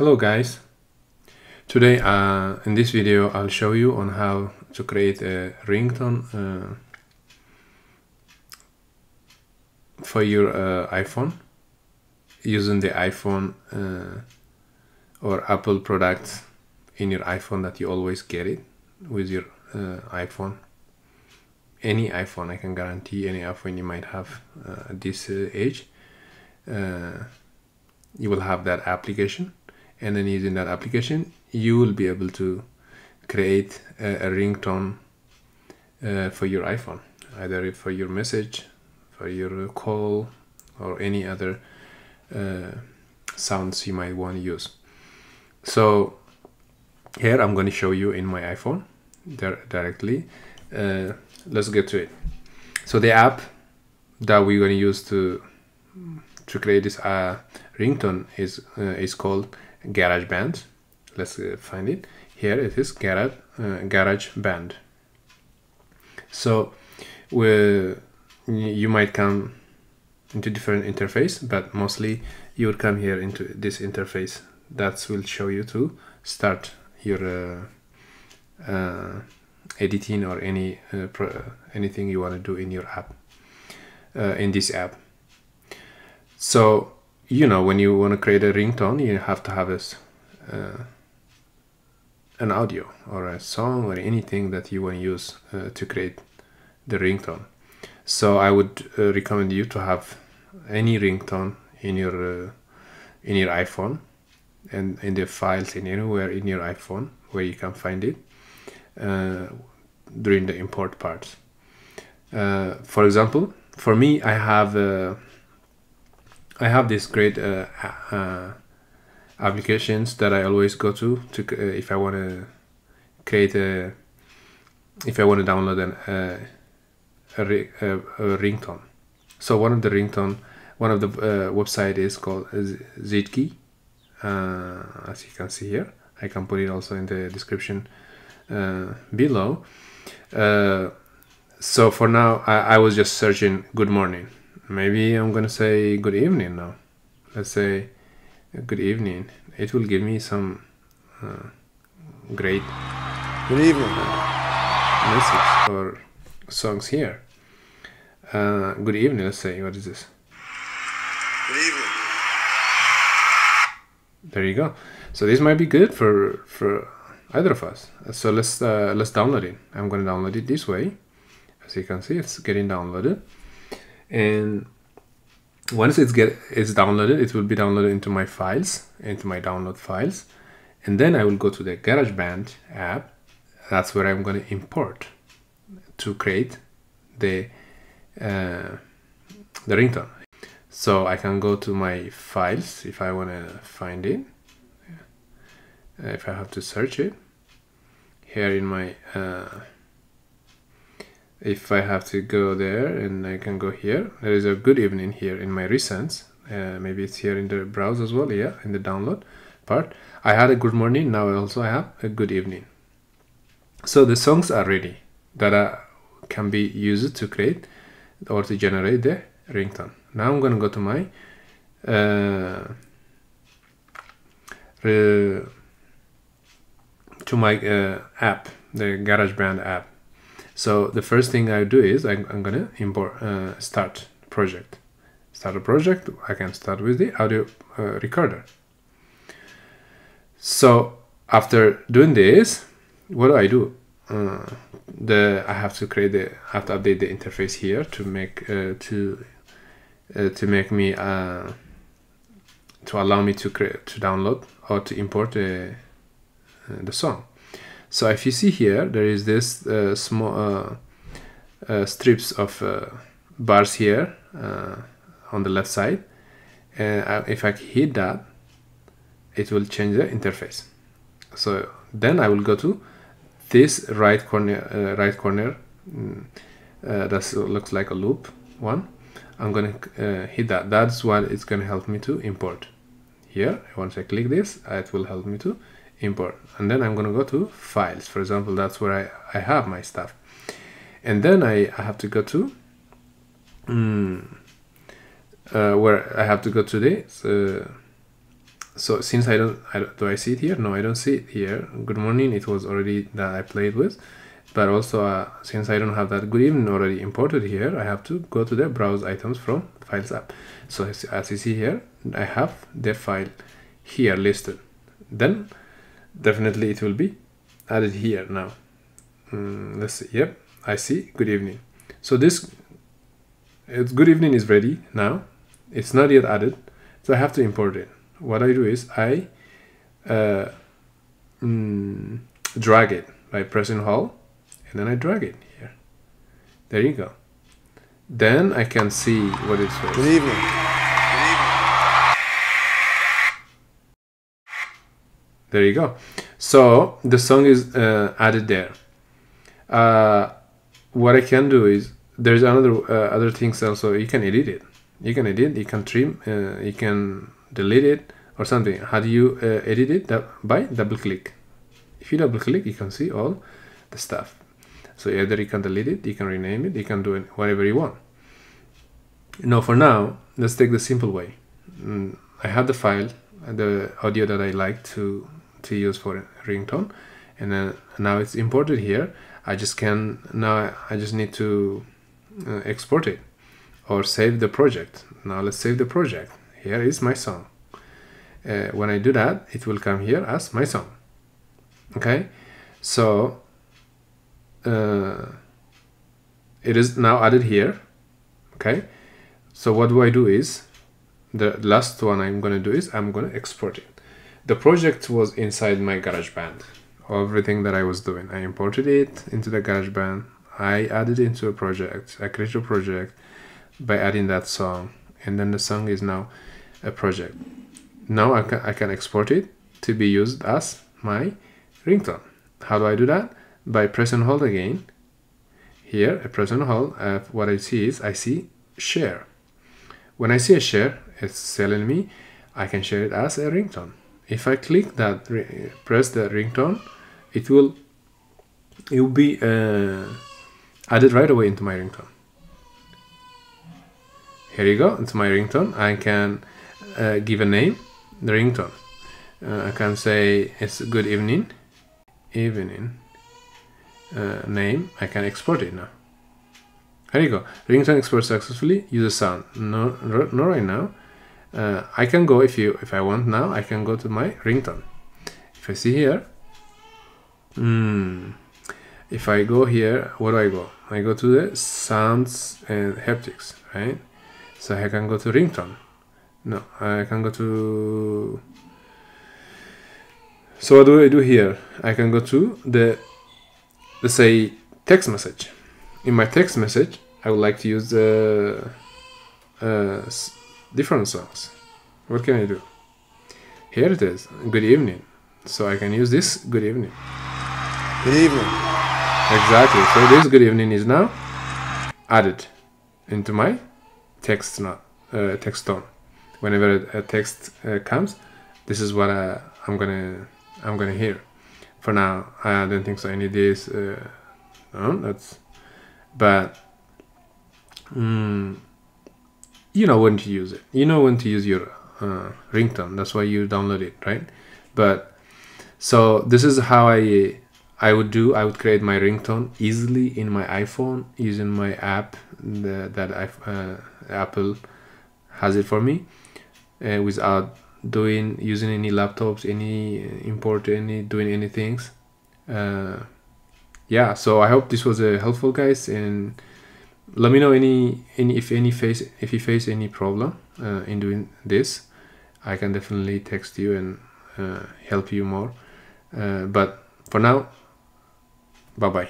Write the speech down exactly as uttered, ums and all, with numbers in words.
Hello guys! Today uh, in this video I'll show you on how to create a ringtone uh, for your uh, iPhone using the iPhone uh, or Apple products in your iPhone that you always get it with your uh, iPhone. Any iPhone, I can guarantee any iPhone you might have uh, at this uh, age, uh, you will have that application. And then using that application, you will be able to create a, a ringtone uh, for your iPhone, either for your message, for your call, or any other uh, sounds you might want to use. So here I'm going to show you in my iPhone di directly. Uh, let's get to it. So the app that we're going to use to to create this uh, ringtone is uh, is called GarageBand. Let's uh, find it. Here it is, Garage uh, GarageBand. So we, you might come into different interface, but mostly you would come here into this interface. That will show you to start your uh, uh, editing or any uh, pro anything you want to do in your app, uh, in this app. So you know, when you want to create a ringtone, you have to have a, uh, an audio or a song or anything that you want to use uh, to create the ringtone. So I would uh, recommend you to have any ringtone in your uh, in your iPhone and in the files in anywhere in your iPhone where you can find it uh, during the import part. Uh, for example, for me, I have a uh, I have this great uh, uh, applications that I always go to to uh, if I want to create a if I want to download an, uh, a, a, a ringtone. So one of the ringtone one of the uh, website is called Zedge. Uh, as you can see here, I can put it also in the description uh, below. Uh, so for now, I, I was just searching "Good morning." Maybe I'm gonna say good evening now. Let's say good evening. It will give me some uh, great good evening uh, message or songs here. Uh, good evening. Let's say, what is this? Good evening. There you go. So this might be good for for either of us. So let's uh, let's download it. I'm gonna download it this way. As you can see, it's getting downloaded. And once it's get it's downloaded, it will be downloaded into my files, into my download files, and then I will go to the GarageBand app. That's where I'm going to import to create the uh, the ringtone. So I can go to my files if I want to find it, if I have to search it here in my. Uh, If I have to go there, and I can go here. There is a good evening here in my recents. Uh, maybe it's here in the browse as well. Yeah, in the download part. I had a good morning. Now also I have a good evening. So the songs are ready that are, can be used to create or to generate the ringtone. Now I'm going to go to my uh, re, to my uh, app, the GarageBand app. So the first thing I do is I'm, I'm gonna import uh, start project. Start a project. I can start with the audio uh, recorder. So after doing this, what do I do? Uh, the I have to create the I have to update the interface here to make uh, to uh, to make me uh, to allow me to create to download or to import uh, the song. So if you see here, there is this uh, small uh, uh, strips of uh, bars here uh, on the left side, and I, if I hit that, it will change the interface. So then I will go to this right corner, uh, right corner uh, that looks like a loop one. I'm gonna uh, hit that. That's what it's gonna help me to import. Here, once I click this, it will help me to import, and then I'm gonna go to files. For example, that's where I, I have my stuff, and then I, I have to go to um, uh, where I have to go to the uh, so since I don't, I don't do I see it here? No, I don't see it here. Good morning, it was already that I played with. But also uh, since I don't have that good evening already imported here, I have to go to the browse items from files app. So as you see here, I have the file here listed. Then definitely it will be added here now. Mm, let's see. Yep, I see good evening. So this it's good evening is ready now. It's not yet added, so I have to import it. What I do is I uh, mm, drag it by pressing hold. And then I drag it here. There you go. Then I can see what it says. Good evening. Good evening. There you go. So the song is uh, added there. Uh, what I can do is there's another uh, other things also. You can edit it. You can edit. You can trim. Uh, you can delete it or something. How do you uh, edit it? That by double click. If you double click, you can see all the stuff. So either you can delete it, you can rename it, you can do whatever you want. Now for now, let's take the simple way. Mm, I have the file, the audio that I like to, to use for ringtone. And then now it's imported here. I just can, now I just need to uh, export it or save the project. Now let's save the project. Here is my song. Uh, when I do that, it will come here as my song. Okay, so Uh, it is now added here. Okay, so what do I do is the last one I'm gonna do is I'm gonna export it. The project was inside my GarageBand. Everything that I was doing, I imported it into the GarageBand. I added it into a project. I created a project by adding that song, and then the song is now a project. Now I can, I can export it to be used as my ringtone. How do I do that? By press and hold again. Here, I press and hold. Uh, what I see is I see share. When I see a share, it's telling me I can share it as a ringtone. If I click that, press the ringtone, it will it will be uh, added right away into my ringtone. Here you go, it's my ringtone. I can uh, give a name, the ringtone. Uh, I can say it's good evening, evening. Uh, name, I can export it now. There you go. Ringtone export successfully. Use a sound. No, no, right now. Uh, I can go if you, if I want now. I can go to my ringtone. If I see here, mm, if I go here, where do I go? I go to the sounds and haptics, right? So I can go to ringtone. No, I can go to. So what do I do here? I can go to the. Let's say text message. In my text message, I would like to use uh, uh, different songs. What can I do? Here it is, good evening. So I can use this good evening. Good evening. Exactly, so this good evening is now added into my text, not, uh, text tone. Whenever a text uh, comes, this is what I, I'm gonna, I'm gonna hear. For now, I don't think so. I need this. Uh, no, that's. But mm, you know when to use it. You know when to use your uh, ringtone. That's why you download it, right? But so this is how I I would do. I would create my ringtone easily in my iPhone using my app the, that I, uh, Apple has it for me uh, without. Doing using any laptops, any import, any doing any things. Uh, yeah, so I hope this was uh, helpful, guys. And let me know any any if any face if you face any problem uh, in doing this. I can definitely text you and uh, help you more. Uh, but for now, bye bye.